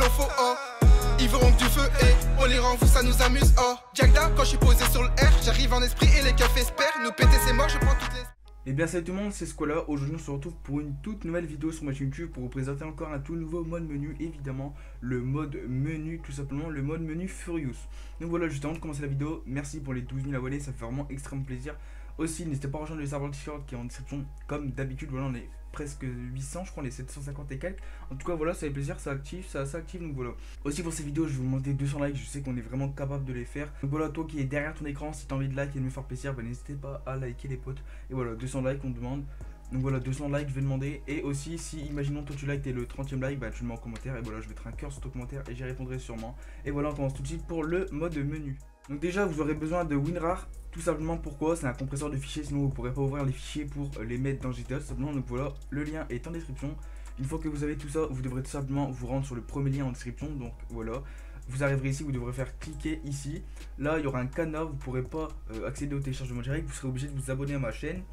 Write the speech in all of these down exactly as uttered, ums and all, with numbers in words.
l'eau faux, oh. Ils verront du feu et on les rend fous, ça nous amuse, oh. Jagda, quand je suis posé sur le R, j'arrive en esprit et les cafés se perdent. Nous péter c'est mort, je prends toutes les... Et eh bien salut tout le monde, c'est Squolaa. Aujourd'hui on se retrouve pour une toute nouvelle vidéo sur ma chaîne YouTube pour vous présenter encore un tout nouveau mode menu, évidemment le mode menu, tout simplement le mode menu Furious. Donc voilà, juste avant de commencer la vidéo, merci pour les douze mille abonnés, ça fait vraiment extrêmement plaisir. Aussi n'hésitez pas à rejoindre le Arbantichord qui est en description comme d'habitude. Voilà, on est presque huit cents, je crois on est sept cent cinquante et quelques. En tout cas voilà, ça fait plaisir, ça active, ça, ça active, donc voilà. Aussi pour ces vidéos je vais vous monter deux cents likes, je sais qu'on est vraiment capable de les faire. Donc voilà, toi qui est derrière ton écran, si t'as envie de like et de me faire plaisir, bah, n'hésitez pas à liker les potes. Et voilà, deux cents likes on demande. Donc voilà, deux cents likes je vais demander. Et aussi si imaginons toi tu likes et le trentième like, bah tu le mets en commentaire et voilà, je mettrai un cœur sur ton commentaire et j'y répondrai sûrement. Et voilà, on commence tout de suite pour le mode menu. Donc déjà vous aurez besoin de WinRAR. Tout simplement pourquoi, c'est un compresseur de fichiers, sinon vous ne pourrez pas ouvrir les fichiers pour les mettre dans G T A. Tout simplement, donc voilà, le lien est en description. Une fois que vous avez tout ça, vous devrez tout simplement vous rendre sur le premier lien en description. Donc voilà, vous arriverez ici, vous devrez faire cliquer ici. Là, il y aura un cadenas, vous ne pourrez pas euh, accéder au téléchargement direct, vous serez obligé de vous abonner à ma chaîne.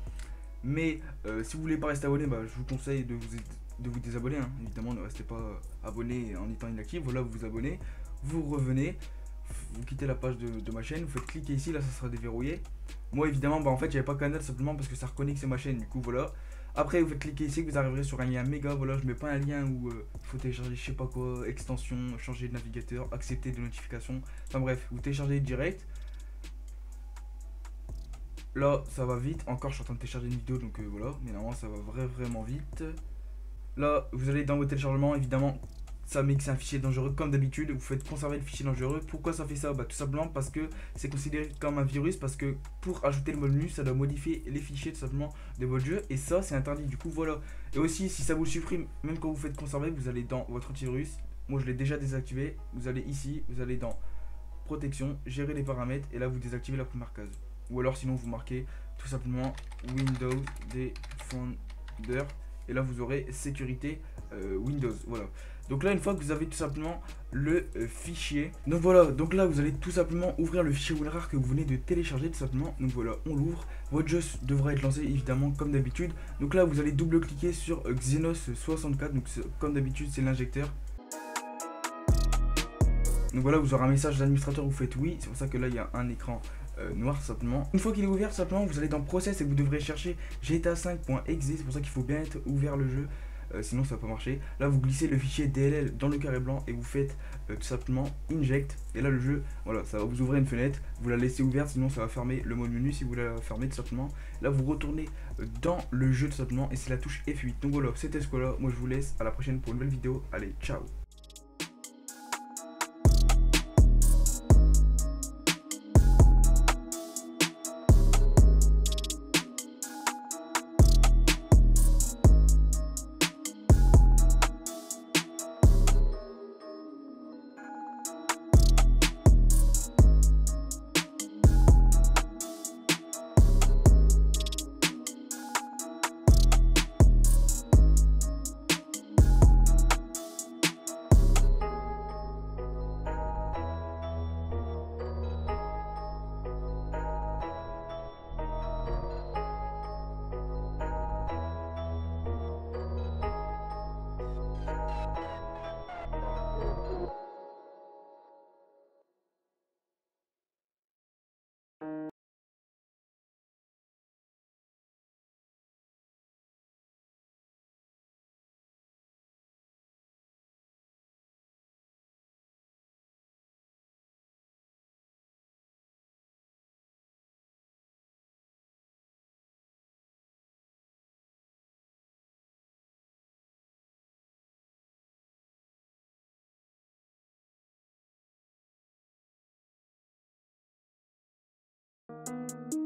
Mais euh, si vous voulez pas rester abonné, bah, je vous conseille de vous, de vous désabonner. Hein. Évidemment, ne restez pas abonné en étant inactif. Voilà, vous vous abonnez, vous revenez. Vous quittez la page de, de ma chaîne, vous faites cliquer ici, là ça sera déverrouillé. Moi évidemment, bah en fait j'avais pas canal simplement parce que ça reconnaît que c'est ma chaîne, du coup voilà. Après vous faites cliquer ici, vous arriverez sur un lien méga, voilà, je mets pas un lien où il euh, faut télécharger je sais pas quoi, extension, changer de navigateur, accepter des notifications, enfin bref, vous téléchargez direct. Là ça va vite, encore je suis en train de télécharger une vidéo donc euh, voilà, mais normalement ça va vraiment vraiment vite. Là vous allez dans vos téléchargements évidemment. Ça met que c'est un fichier dangereux comme d'habitude, vous faites conserver le fichier dangereux. Pourquoi ça fait ça? Bah tout simplement parce que c'est considéré comme un virus, parce que pour ajouter le mode menu ça doit modifier les fichiers tout simplement de votre jeu et ça c'est interdit, du coup voilà. Et aussi si ça vous supprime, même quand vous faites conserver, vous allez dans votre antivirus, moi je l'ai déjà désactivé, vous allez ici, vous allez dans protection, gérer les paramètres et là vous désactivez la première case. Ou alors sinon vous marquez tout simplement Windows Defender. Et là vous aurez sécurité euh, Windows, voilà. Donc là une fois que vous avez tout simplement le euh, fichier, donc voilà, donc là vous allez tout simplement ouvrir le fichier WinRAR que vous venez de télécharger tout simplement. Donc voilà, on l'ouvre, votre jeu devra être lancé évidemment comme d'habitude. Donc là vous allez double cliquer sur euh, Xenos soixante-quatre, donc comme d'habitude c'est l'injecteur. Donc voilà, vous aurez un message d'administrateur, vous faites oui, c'est pour ça que là il y a un écran Euh, noir simplement. Une fois qu'il est ouvert simplement vous allez dans process et vous devrez chercher G T A cinq point exe, c'est pour ça qu'il faut bien être ouvert le jeu, euh, sinon ça va pas marcher. Là vous glissez le fichier D L L dans le carré blanc et vous faites euh, tout simplement inject et là le jeu, voilà, ça va vous ouvrir une fenêtre, vous la laissez ouverte sinon ça va fermer le mode menu si vous la fermez tout simplement. Là vous retournez euh, dans le jeu tout simplement et c'est la touche F huit. Donc voilà, c'était Squolaa, moi je vous laisse, à la prochaine pour une nouvelle vidéo, allez ciao. Thank you.